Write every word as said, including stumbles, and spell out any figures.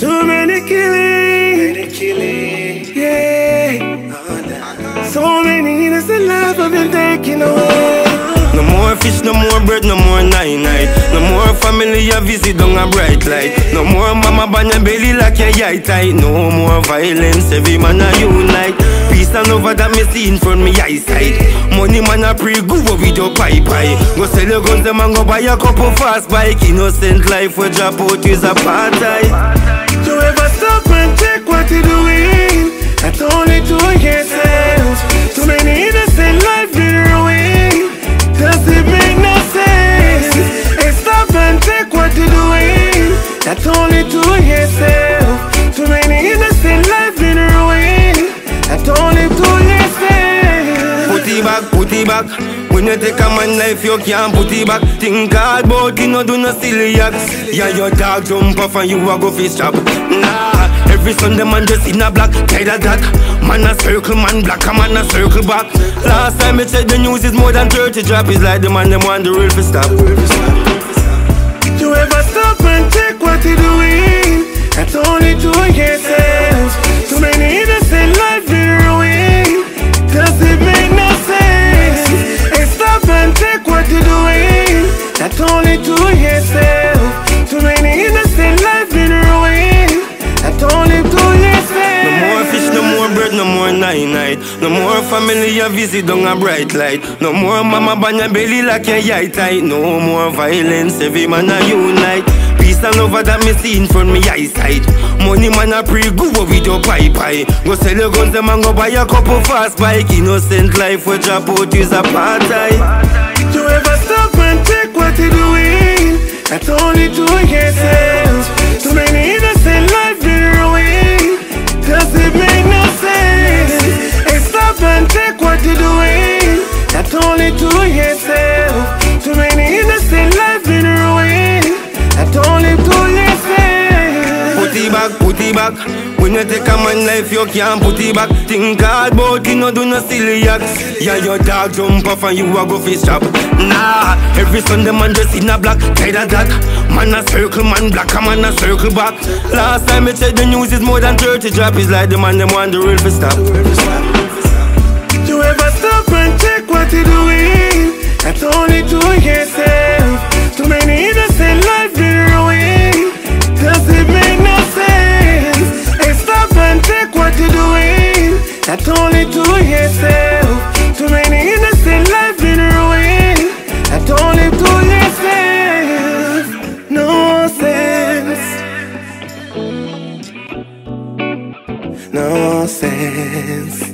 Too many killings, yeah. So many innocent lives have been taken away. No more fish, no more bread, no more night-night. No more family, a visit down a bright light. No more mama ban your belly like your yai tight. No more violence, every man a unite. Peace and over that me see in front me eyesight. Money man a pre go with your pie-pie. Go sell your guns, them and go buy a couple fast bike. Innocent life we drop out with apartheid. To ever stop and check what you doing, that's only to yourself. Too many innocent life been ruined. Does it make no sense? Hey, stop and take what you're doing. That's only to yourself. Too many innocent life been ruined. That's only to yourself. Put it back, put it back. When you take a man life, you can't put it back. Think hard about it, no do no silly acts. Yeah, your dog jump off and you a go fish trap. Nah. Every Sunday man just in a black, tired of that. Man a circle, man black, a man a circle back. Last time I checked the news is more than thirty drop. It's like the man them want the real for stop. You ever stop and check what you doing? That's only to yourself. Too many innocent life been ruined. Does it make no sense? Hey, stop and check what you doing. That's only to yourself. Too many innocent life been ruined. That's only to yourself. No more fish, no more bread, no more night-night. No more family, a visit down a bright light. No more mama ban your belly like your yai tight. No more violence, every man a unite. Peace and love that me see in front me eyesight. Money man a pre go with your pie-pie. Go sell your guns, them and go buy a couple fast bike. Innocent life we drop out is apartheid. You ever stop and check what you doing? That's only to yourself. Too many innocent life been ruined. Does it make no sense? Hey, stop and check what you're doing. That's only to yourself. Too many innocent life been ruined. That's only to yourself. Put it back, put it back. When you take a man life, you can't put it back. Think hard about it, no do no silly acts. Yeah, your dog jump off and you a go fish trap. Nah, every Sunday man just in a black, tired of that. Man a circle, man black, a man a circle back. Last time I checked the news is more than thirty drop. It's like the man them want the real for stop. You ever stop and check what you doing? That's only to yourself. Too many innocent life been ruined. Does it make no sense? Stop and check what you're doing. That's only to yourself. Too many innocent life been ruined. That's only to yourself. No sense. No sense.